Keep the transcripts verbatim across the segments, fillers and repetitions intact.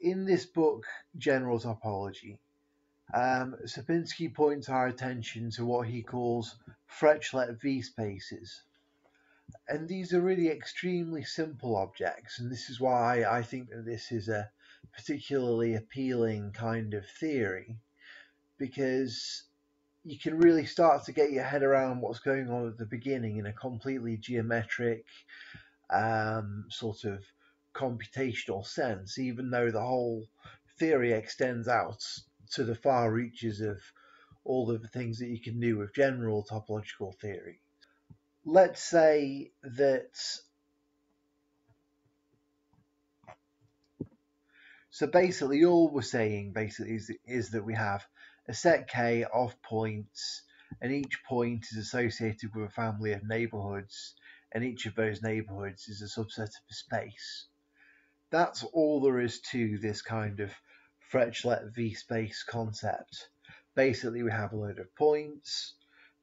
in this book, General Topology, um, Sierpinski points our attention to what he calls Fréchet V-spaces. And these are really extremely simple objects, and this is why I think that this is a particularly appealing kind of theory, because you can really start to get your head around what's going on at the beginning in a completely geometric um, sort of computational sense, even though the whole theory extends out to the far reaches of all of the things that you can do with general topological theory. Let's say that, so basically all we're saying basically is, is that we have a set K of points, and each point is associated with a family of neighborhoods, and each of those neighborhoods is a subset of a space. That's all there is to this kind of Fréchet V-space concept. Basically, we have a load of points.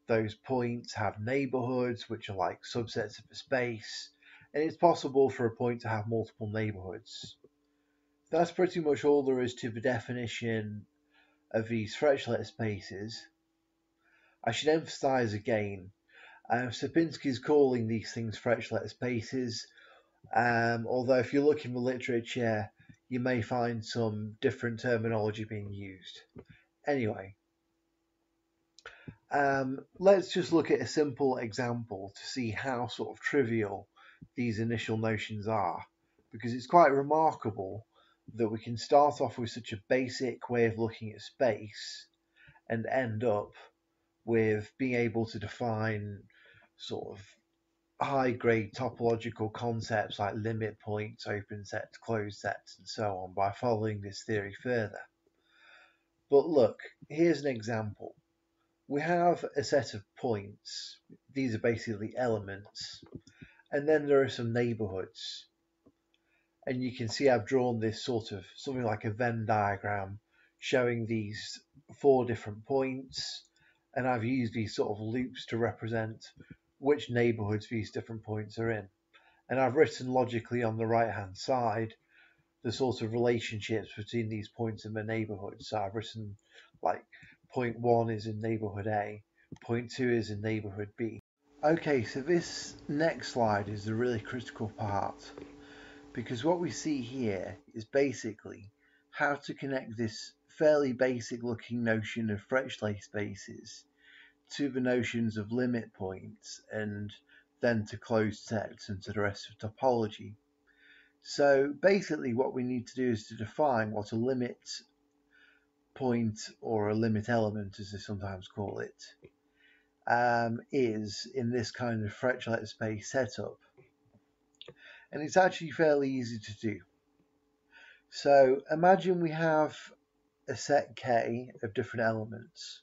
Those points have neighborhoods, which are like subsets of a space, and it's possible for a point to have multiple neighborhoods. That's pretty much all there is to the definition of these Fréchet spaces. I should emphasize again, uh, Sierpinski is calling these things Fréchet spaces, um, although if you look in the literature, you may find some different terminology being used. Anyway, um, let's just look at a simple example to see how sort of trivial these initial notions are, because it's quite remarkable that we can start off with such a basic way of looking at space and end up with being able to define sort of high-grade topological concepts like limit points, open sets, closed sets, and so on by following this theory further. But look, here's an example. We have a set of points. These are basically elements. And then there are some neighborhoods. And you can see I've drawn this sort of something like a Venn diagram showing these four different points, and I've used these sort of loops to represent which neighborhoods these different points are in. And I've written logically on the right hand side the sort of relationships between these points and the neighborhood. So I've written like point one is in neighborhood A, point two is in neighborhood B. Okay, so this next slide is the really critical part, because what we see here is basically how to connect this fairly basic looking notion of Fréchet spaces to the notions of limit points and then to closed sets and to the rest of topology. So basically what we need to do is to define what a limit point, or a limit element as they sometimes call it, um, is in this kind of Fréchet space setup. And it's actually fairly easy to do. So imagine we have a set K of different elements.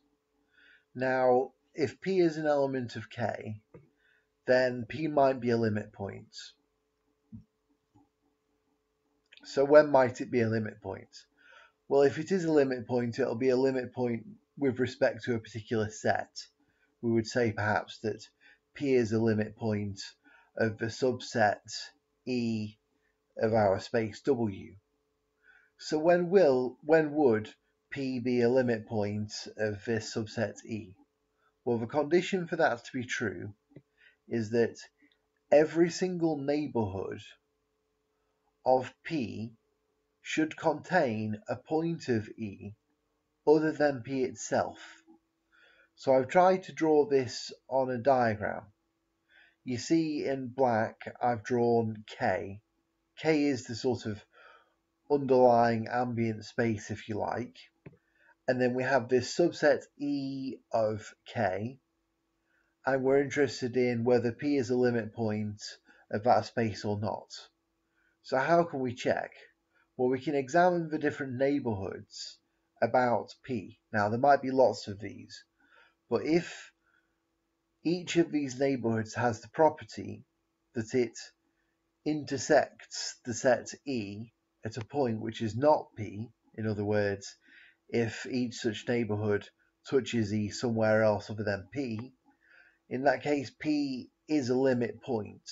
Now, if P is an element of K, then P might be a limit point. So when might it be a limit point? Well, if it is a limit point, it'll be a limit point with respect to a particular set. We would say perhaps that P is a limit point of the subset E of our space W. So when will when would P be a limit point of this subset E? Well, the condition for that to be true is that every single neighborhood of P should contain a point of E other than P itself. So I've tried to draw this on a diagram. You see in black I've drawn K. K is the sort of underlying ambient space, if you like. And then we have this subset E of K. And we're interested in whether P is a limit point of that space or not. So how can we check? Well, we can examine the different neighborhoods about P. Now, there might be lots of these, but if each of these neighborhoods has the property that it intersects the set E at a point which is not P. In other words, if each such neighborhood touches E somewhere else other than P, in that case, P is a limit point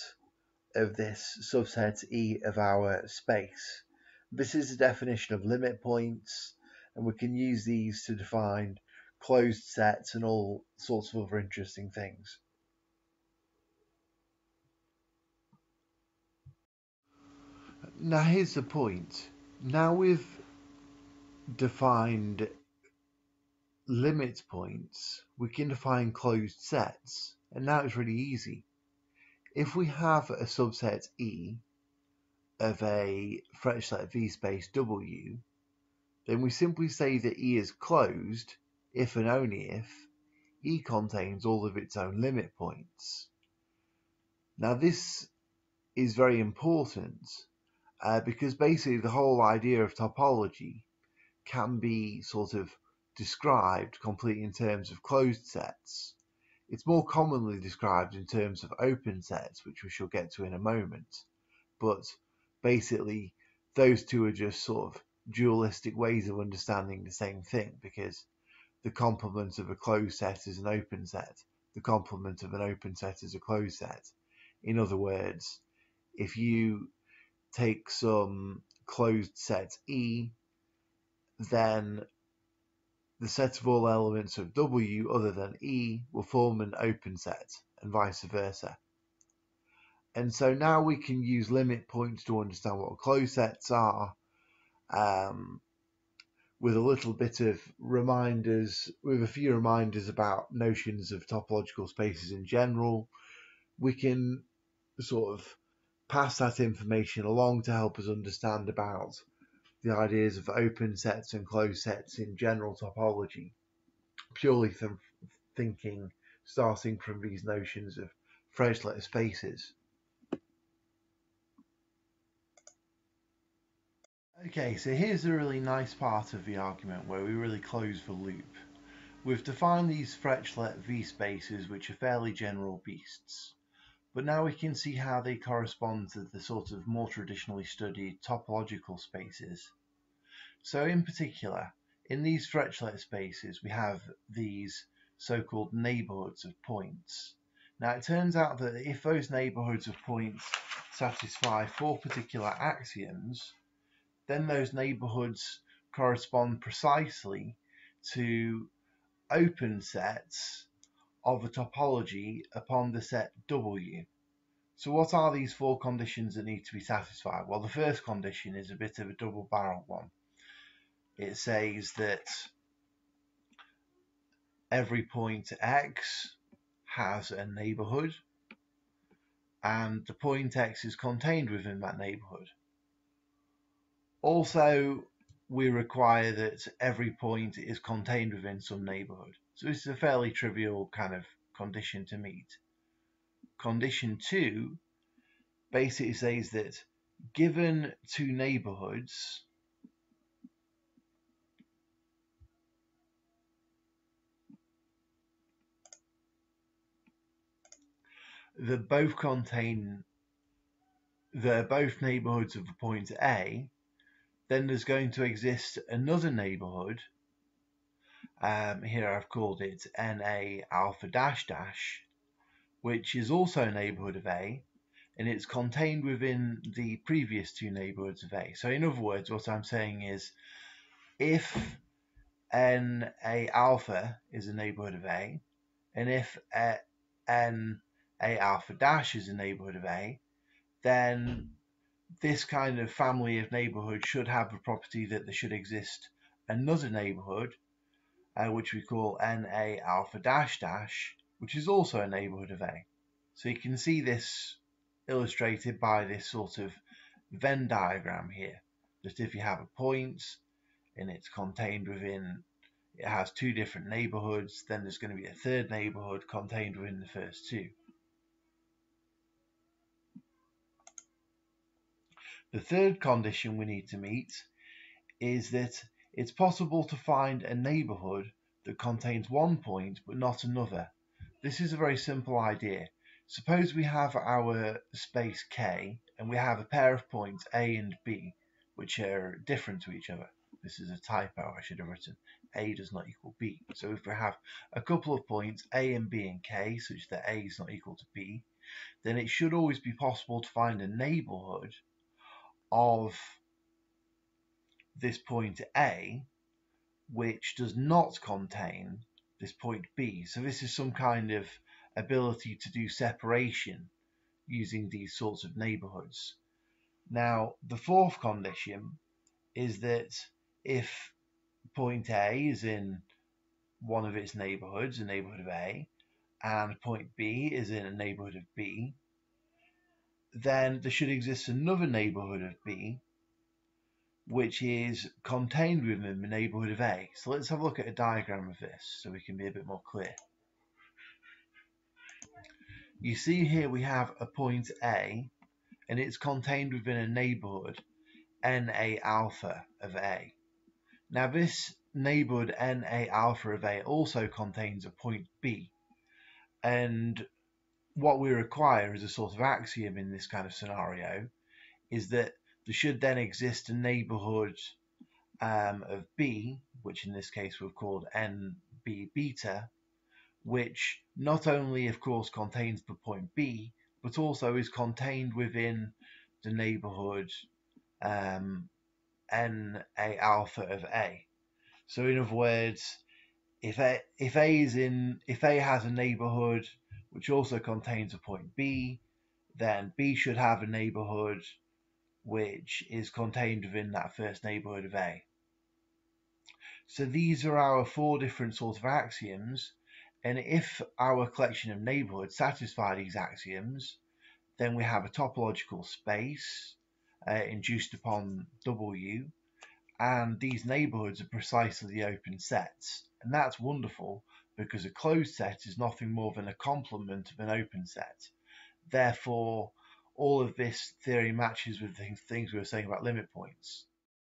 of this subset E of our space. This is the definition of limit points, and we can use these to define closed sets and all sorts of other interesting things. Now here's the point. Now we've defined limit points, we can define closed sets, and now it's really easy. If we have a subset E of a Fréchet set of V space W, then we simply say that E is closed if and only if E contains all of its own limit points. Now this is very important uh, because basically the whole idea of topology can be sort of described completely in terms of closed sets. It's more commonly described in terms of open sets, which we shall get to in a moment. But basically, those two are just sort of dualistic ways of understanding the same thing, because the complement of a closed set is an open set. The complement of an open set is a closed set. In other words, if you take some closed set E, then the set of all elements of W other than E will form an open set, and vice versa. And so now we can use limit points to understand what closed sets are, um, with a little bit of reminders, with a few reminders about notions of topological spaces in general. We can sort of pass that information along to help us understand about the ideas of open sets and closed sets in general topology, purely from thinking, starting from these notions of Fréchet spaces. Okay, so here's the really nice part of the argument where we really close the loop. We've defined these Fréchet V spaces, which are fairly general beasts. But now we can see how they correspond to the sort of more traditionally studied topological spaces. So in particular, in these Fréchet spaces, we have these so-called neighbourhoods of points. Now it turns out that if those neighbourhoods of points satisfy four particular axioms, then those neighbourhoods correspond precisely to open sets of a topology upon the set W. So what are these four conditions that need to be satisfied? Well, the first condition is a bit of a double-barreled one. It says that every point X has a neighbourhood, and the point X is contained within that neighbourhood. Also, we require that every point is contained within some neighbourhood. So this is a fairly trivial kind of condition to meet. Condition two basically says that given two neighbourhoods, that both contain, they're both neighbourhoods of the point A, then there's going to exist another neighbourhood. Um, here I've called it N A alpha dash dash, which is also a neighbourhood of A, and it's contained within the previous two neighbourhoods of A. So in other words, what I'm saying is, if N A alpha is a neighbourhood of A, and if uh, N A alpha dash is a neighbourhood of A, then this kind of family of neighbourhood should have the property that there should exist another neighbourhood, Uh, which we call N A alpha dash dash, which is also a neighbourhood of A. So you can see this illustrated by this sort of Venn diagram here, that if you have a point and it's contained within, it has two different neighbourhoods, then there's going to be a third neighbourhood contained within the first two. The third condition we need to meet is that it's possible to find a neighbourhood that contains one point but not another. This is a very simple idea. Suppose we have our space K and we have a pair of points A and B which are different to each other. This is a typo, I should have written A does not equal B. So if we have a couple of points A and B and K such that A is not equal to B, then it should always be possible to find a neighbourhood of this point A, which does not contain this point B. So this is some kind of ability to do separation using these sorts of neighborhoods. Now, the fourth condition is that if point A is in one of its neighborhoods, a neighborhood of A, and point B is in a neighborhood of B, then there should exist another neighborhood of B which is contained within the neighborhood of A. So let's have a look at a diagram of this so we can be a bit more clear. You see here we have a point A, and it's contained within a neighborhood N A alpha of A. Now this neighborhood N A alpha of A also contains a point B, and what we require as a sort of axiom in this kind of scenario is that there should then exist a neighborhood um, of B, which in this case we've called N B beta, which not only of course contains the point B, but also is contained within the neighborhood um, N A alpha of A. So in other words, if A, if A is in, if A has a neighborhood which also contains a point B, then B should have a neighborhood which is contained within that first neighborhood of A. So these are our four different sorts of axioms. And if our collection of neighbourhoods satisfy these axioms, then we have a topological space uh, induced upon W, and these neighbourhoods are precisely the open sets. And that's wonderful, because a closed set is nothing more than a complement of an open set. Therefore, all of this theory matches with the things we were saying about limit points.